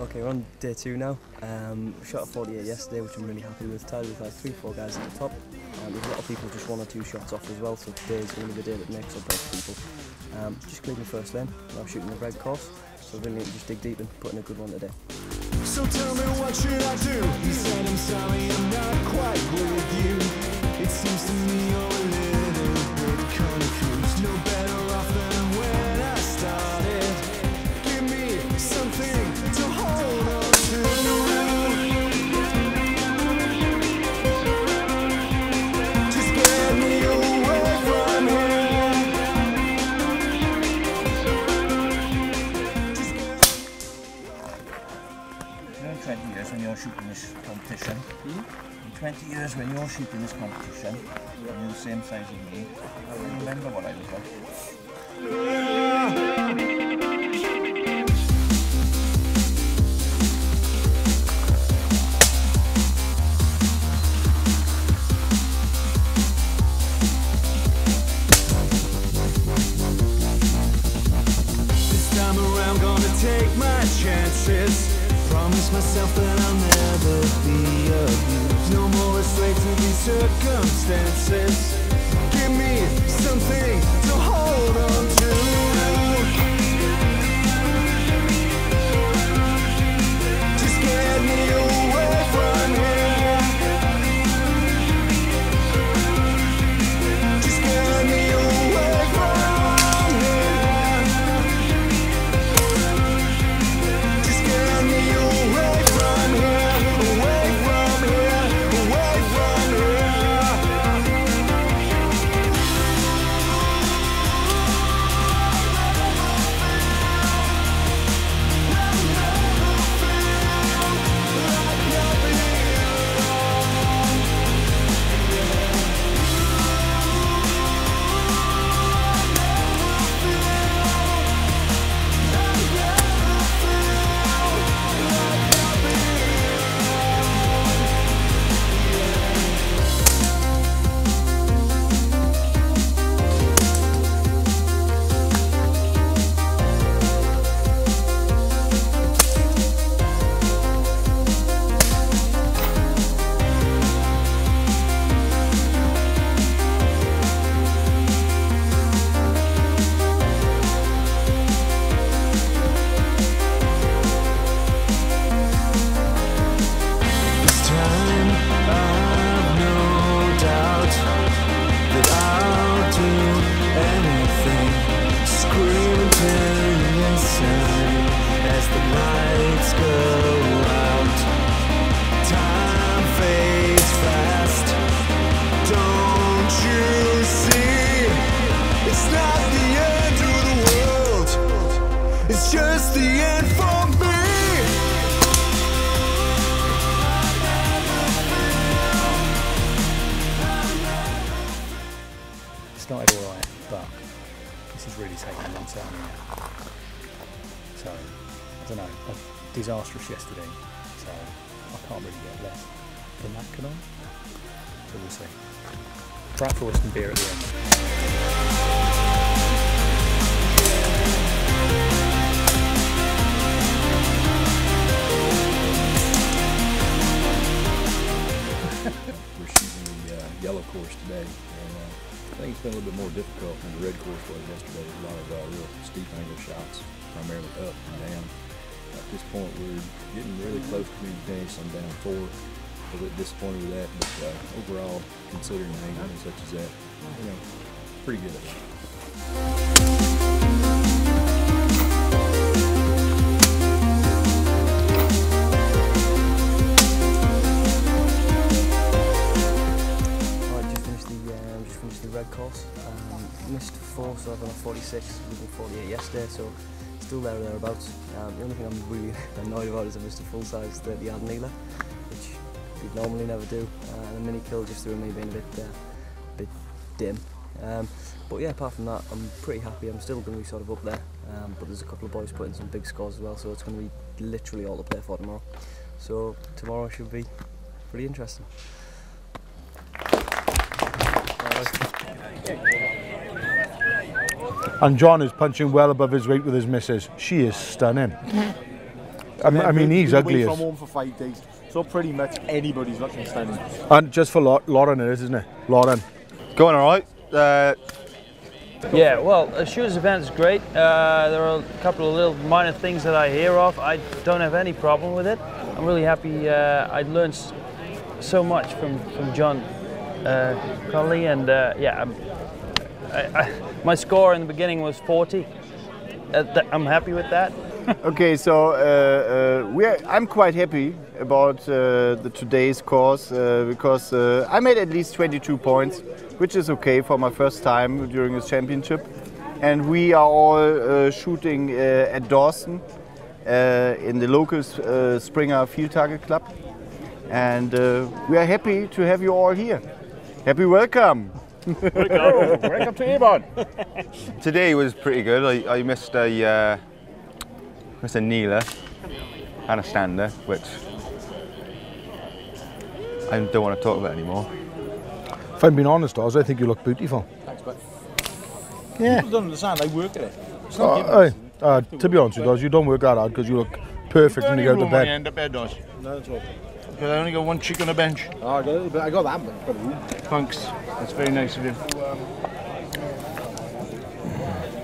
Okay, we're on day two now. Shot at 48 yesterday, which I'm really happy with. Tied with like 3-4 guys at the top. There's a lot of people just 1 or 2 shots off as well, so today's going to be the day that makes or breaks people. Just cleared my first lane, now I'm shooting the red course, so really need to just dig deep and put in a good one today. So tell me, what should I do? He said, I'm sorry, I'm not quite with you. It seems to me you're a little bit confused. No better off than when I started. Give me something to hold on to. Just get me away from here. You're in 20 years when you're shooting this competition. In 20 years when you're shooting this competition, and you're the same size as me, I will remember what I was like. This time around, gonna take my chances. Promise myself that I'll never be abused. No more enslaved to these circumstances. Give me something to hold on to. It's just the end for me. It's not alright, but this is really taking a long time now. So, I don't know, I was disastrous yesterday, so I can't really get less than that, can I? So we'll see. Right for some beer at the end. Yellow course today, and I think it's been a little bit more difficult than the red course was yesterday. A lot of real steep angle shots, primarily up and down. At this point, we're getting really close to being finished. I'm down 4. A little bit disappointed with that, but overall, considering the angle and such as that, you know, pretty good at it. Course. Missed 4, so I've done a 46, we did 48 yesterday, so still there or thereabouts. The only thing I'm really annoyed about is I missed a full size 30-yard kneeler, which you'd normally never do, and a mini kill just through me being a bit dim. But yeah, apart from that, I'm pretty happy. I'm still going to be sort of up there, but there's a couple of boys putting some big scores as well, so it's going to be literally all up there for tomorrow. So tomorrow should be pretty interesting. And John is punching well above his weight with his missus. She is stunning. I mean, he's ugly. From home for 5 days, so pretty much anybody's looking stunning. And just for Lauren, it is, isn't it? Lauren, going all right. Yeah, well, a shooters event is great. There are a couple of little minor things that I hear of. I don't have any problem with it. I'm really happy. I learned so much from John Conley, and yeah, my score in the beginning was 40. I'm happy with that. Okay, so I'm quite happy about today's course because I made at least 22 points, which is okay for my first time during a championship. And we are all shooting at Dawson in the local Springer Field Target Club. And we are happy to have you all here. Happy welcome! Welcome to Ebon! Today was pretty good. I missed a... It's a kneeler and a stander, which I don't want to talk about anymore. If I'm being honest, Oz, I think you look beautiful. Thanks, bud. Yeah. People don't understand, I work at it. It's not to be honest with you, Oz, you don't work that hard because you look perfect when you go to bed. You end up there, Oz. No, that's all. Because I only got one cheek on the bench. Oh, I got a little bit. I got that much. Thanks. That's very nice of you.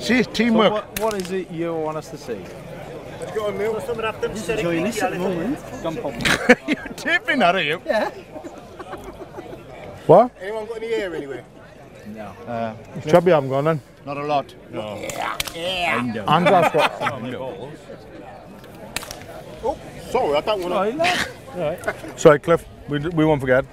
See, teamwork. So what is it you want us to see? Enjoying this at the moment. You're tipping, are you? Yeah. What? Anyone got any hair anywhere? No. Chubby haven't gone then? Not a lot. No. Yeah. Yeah. And I've got... Oh, sorry, I don't want to... Sorry, Cliff, we won't forget.